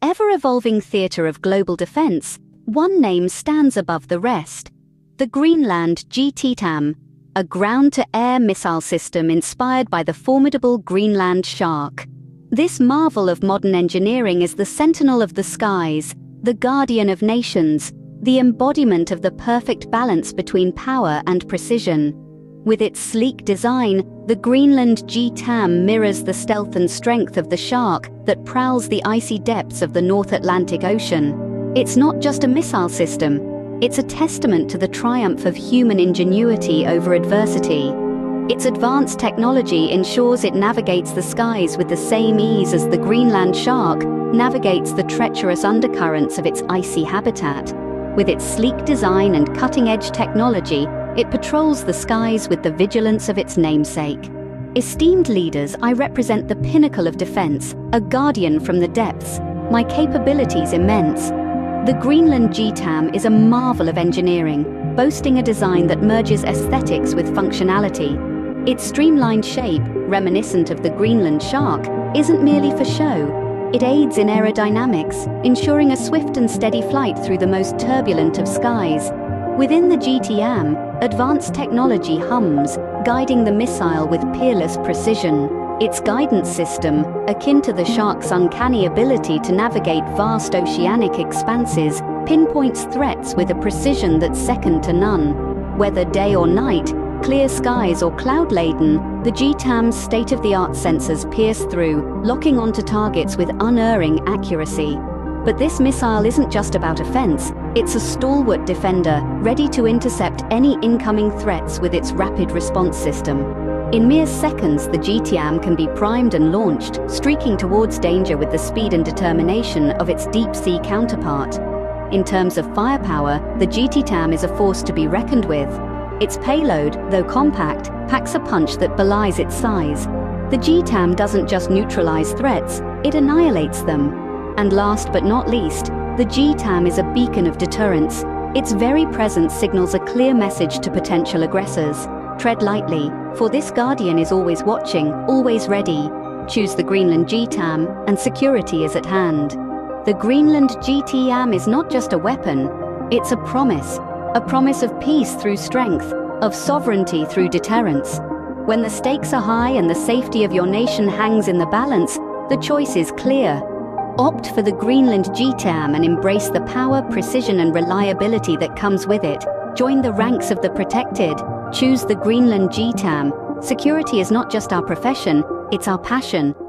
the ever-evolving theatre of global defence, one name stands above the rest: the Greenland GTAM, a ground-to-air missile system inspired by the formidable Greenland shark. This marvel of modern engineering is the sentinel of the skies, the guardian of nations, the embodiment of the perfect balance between power and precision. With its sleek design, the Greenland GTAM mirrors the stealth and strength of the shark that prowls the icy depths of the North Atlantic Ocean. It's not just a missile system, it's a testament to the triumph of human ingenuity over adversity. Its advanced technology ensures it navigates the skies with the same ease as the Greenland shark navigates the treacherous undercurrents of its icy habitat. With its sleek design and cutting-edge technology, it patrols the skies with the vigilance of its namesake. Esteemed leaders, I represent the pinnacle of defense, a guardian from the depths, my capabilities immense. The Greenland GTAM is a marvel of engineering, boasting a design that merges aesthetics with functionality. Its streamlined shape, reminiscent of the Greenland shark, isn't merely for show. It aids in aerodynamics, ensuring a swift and steady flight through the most turbulent of skies. Within the GTAM, advanced technology hums, guiding the missile with peerless precision. Its guidance system, akin to the shark's uncanny ability to navigate vast oceanic expanses, pinpoints threats with a precision that's second to none. Whether day or night, clear skies or cloud-laden, the GTAM's state-of-the-art sensors pierce through, locking onto targets with unerring accuracy. But this missile isn't just about offense, it's a stalwart defender, ready to intercept any incoming threats with its rapid response system. In mere seconds, the GTAM can be primed and launched, streaking towards danger with the speed and determination of its deep-sea counterpart. In terms of firepower, the GTAM is a force to be reckoned with. Its payload, though compact, packs a punch that belies its size. The GTAM doesn't just neutralize threats, it annihilates them. And last but not least, the GTAM is a beacon of deterrence. Its very presence signals a clear message to potential aggressors. Tread lightly, for this guardian is always watching, always ready. Choose the Greenland GTAM, and security is at hand. The Greenland GTAM is not just a weapon, it's a promise. A promise of peace through strength, of sovereignty through deterrence. When the stakes are high and the safety of your nation hangs in the balance, the choice is clear. Opt for the Greenland GTAM and embrace the power, precision, and reliability that comes with it. Join the ranks of the protected. Choose the Greenland GTAM. Security is not just our profession, it's our passion.